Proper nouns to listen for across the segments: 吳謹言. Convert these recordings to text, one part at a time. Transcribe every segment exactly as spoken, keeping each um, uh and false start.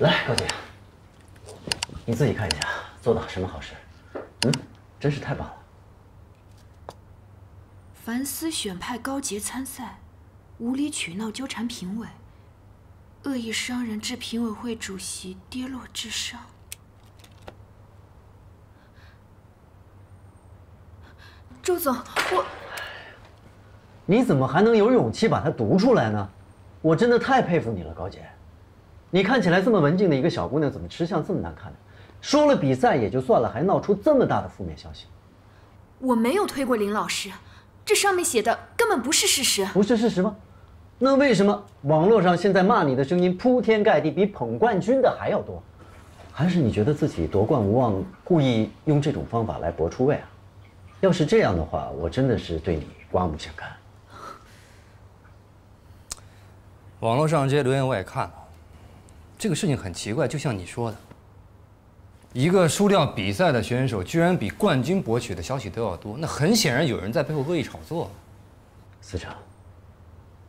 来，高姐，你自己看一下做的什么好事。嗯，真是太棒了。凡思选派高洁参赛，无理取闹纠缠评委，恶意伤人致评委会主席跌落致伤。 周总，我，你怎么还能有勇气把它读出来呢？我真的太佩服你了，高姐。你看起来这么文静的一个小姑娘，怎么吃相这么难看呢？说了比赛也就算了，还闹出这么大的负面消息。我没有推过林老师，这上面写的根本不是事实。不是事实吗？那为什么网络上现在骂你的声音铺天盖地，比捧冠军的还要多？还是你觉得自己夺冠无望，故意用这种方法来博出位啊？ 要是这样的话，我真的是对你刮目相看。网络上这些留言我也看了，这个事情很奇怪，就像你说的，一个输掉比赛的选手居然比冠军博取的消息都要多，那很显然有人在背后恶意炒作。司长，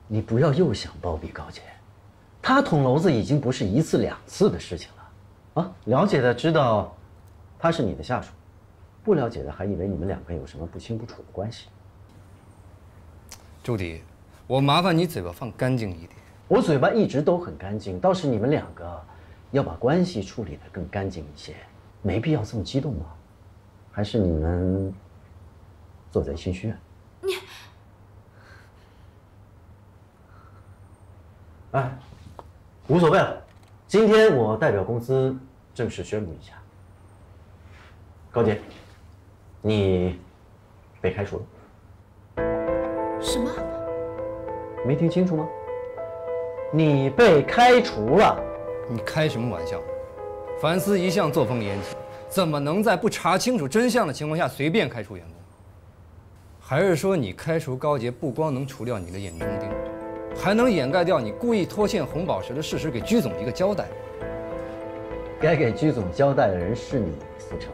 你不要又想包庇高洁，他捅娄子已经不是一次两次的事情了。啊，了解的知道，他是你的下属。 不了解的还以为你们两个有什么不清不楚的关系。周迪，我麻烦你嘴巴放干净一点。我嘴巴一直都很干净，倒是你们两个要把关系处理得更干净一些，没必要这么激动嘛。还是你们做贼心虚啊？你，哎，无所谓了。今天我代表公司正式宣布一下，高洁。 你被开除了？什么？没听清楚吗？你被开除了？你开什么玩笑？凡思一向作风严谨，怎么能在不查清楚真相的情况下随便开除员工？还是说你开除高洁，不光能除掉你的眼中钉，还能掩盖掉你故意拖欠红宝石的事实，给鞠总一个交代？该给鞠总交代的人是你，思成。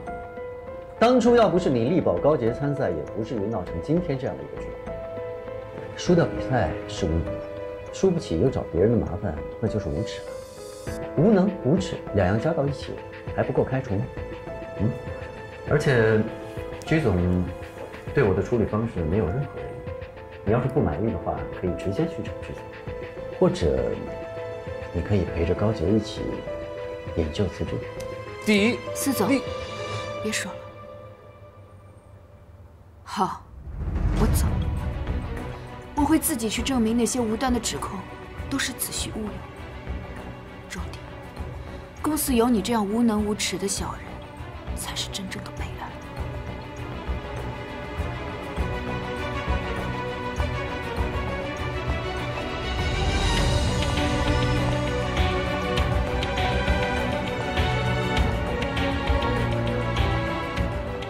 当初要不是你力保高洁参赛，也不至于闹成今天这样的一个局面。输掉比赛是无能，输不起又找别人的麻烦，那就是无耻了。无能无耻两样加到一起，还不够开除吗？嗯。而且，鞠总对我的处理方式没有任何异议。你要是不满意的话，可以直接去找鞠总，或者你可以陪着高洁一起引咎辞职。第一，司总，别说了。 好，我走。我会自己去证明那些无端的指控都是子虚乌有。周迪，公司有你这样无能无耻的小人，才是真正的悲哀。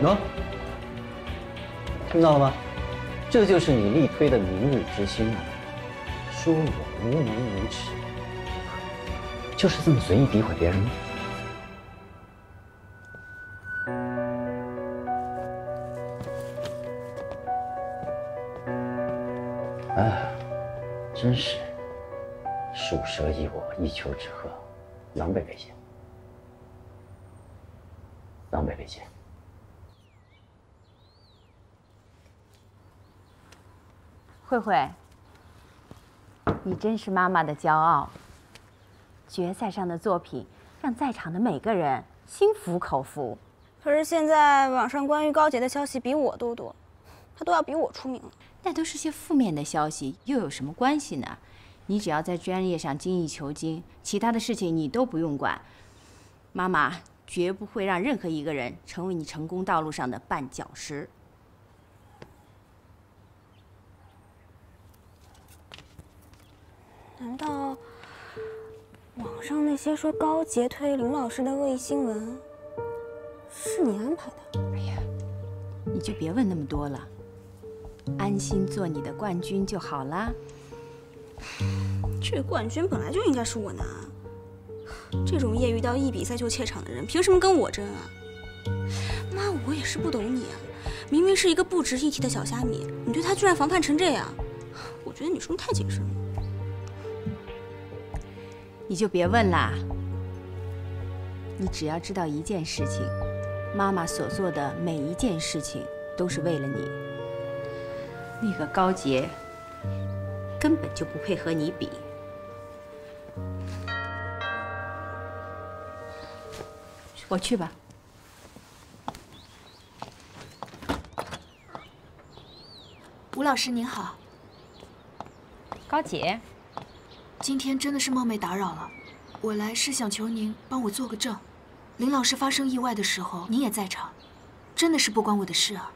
喏。 听到了吗？这就是你力推的明日之星啊！说我无能无耻，就是这么随意诋毁别人吗？哎，真是鼠蛇一窝，一丘之貉，狼狈为奸，狼狈为奸。 慧慧，你真是妈妈的骄傲。决赛上的作品让在场的每个人心服口服。可是现在网上关于高洁的消息比我都多，她都要比我出名了。那都是些负面的消息，又有什么关系呢？你只要在专业上精益求精，其他的事情你都不用管。妈妈绝不会让任何一个人成为你成功道路上的绊脚石。 难道网上那些说高洁推林老师的恶意新闻是你安排的？哎呀，你就别问那么多了，安心做你的冠军就好啦。这冠军本来就应该是我拿，这种业余到一比赛就怯场的人，凭什么跟我争啊？妈，我也是不懂你啊！明明是一个不值一提的小虾米，你对他居然防范成这样，我觉得你说的太谨慎了。 你就别问啦，你只要知道一件事情，妈妈所做的每一件事情都是为了你。那个高洁根本就不配和你比。我去吧。 吴老师您好，高洁，今天真的是冒昧打扰了，我来是想求您帮我做个证。林老师发生意外的时候，您也在场，真的是不关我的事啊。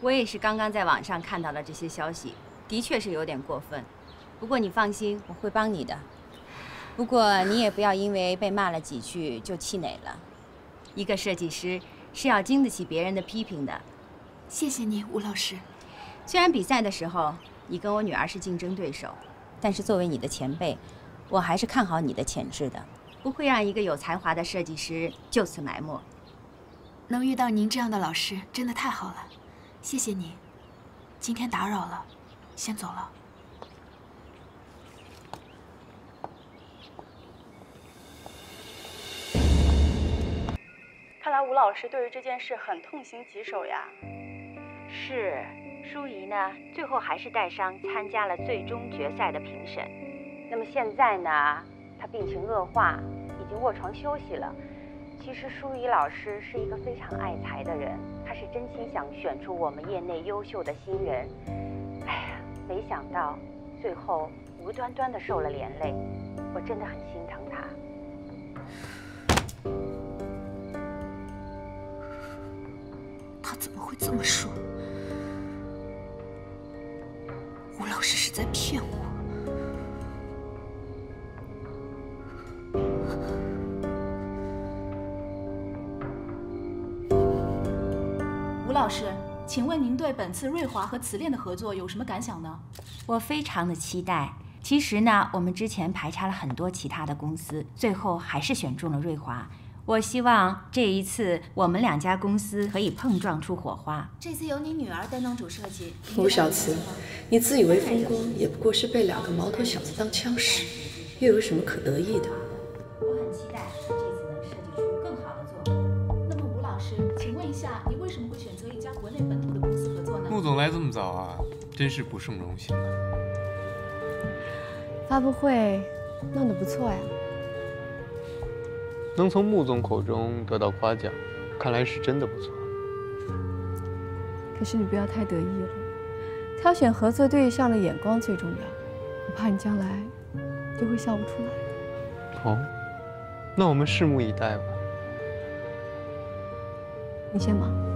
我也是刚刚在网上看到了这些消息，的确是有点过分。不过你放心，我会帮你的。不过你也不要因为被骂了几句就气馁了，一个设计师是要经得起别人的批评的。 谢谢你，吴老师。虽然比赛的时候你跟我女儿是竞争对手，但是作为你的前辈，我还是看好你的潜质的，不会让一个有才华的设计师就此埋没。能遇到您这样的老师，真的太好了，谢谢您。今天打扰了，先走了。看来吴老师对于这件事很痛心疾首呀。 是，舒怡呢，最后还是带伤参加了最终决赛的评审。那么现在呢，她病情恶化，已经卧床休息了。其实舒怡老师是一个非常爱才的人，她是真心想选出我们业内优秀的新人。哎呀，没想到最后无端端的受了连累，我真的很心疼她。 他怎么会这么说？吴老师是在骗我。 吴老师，请问您对本次瑞华和慈恋的合作有什么感想呢？我非常的期待。其实呢，我们之前排查了很多其他的公司，最后还是选中了瑞华。 我希望这一次我们两家公司可以碰撞出火花。这次由你女儿担当主设计。吴小慈，你自以为风光，也不过是被两个毛头小子当枪使，又有什么可得意的？我很期待这次能设计出更好的作品。那么吴老师，请问一下，你为什么会选择一家国内本土的公司合作呢？穆总来这么早啊，真是不胜荣幸啊！发布会弄得不错呀。 能从穆总口中得到夸奖，看来是真的不错。可是你不要太得意了，挑选合作对象的眼光最重要。我怕你将来就会笑不出来。哦，那我们拭目以待吧。你先忙。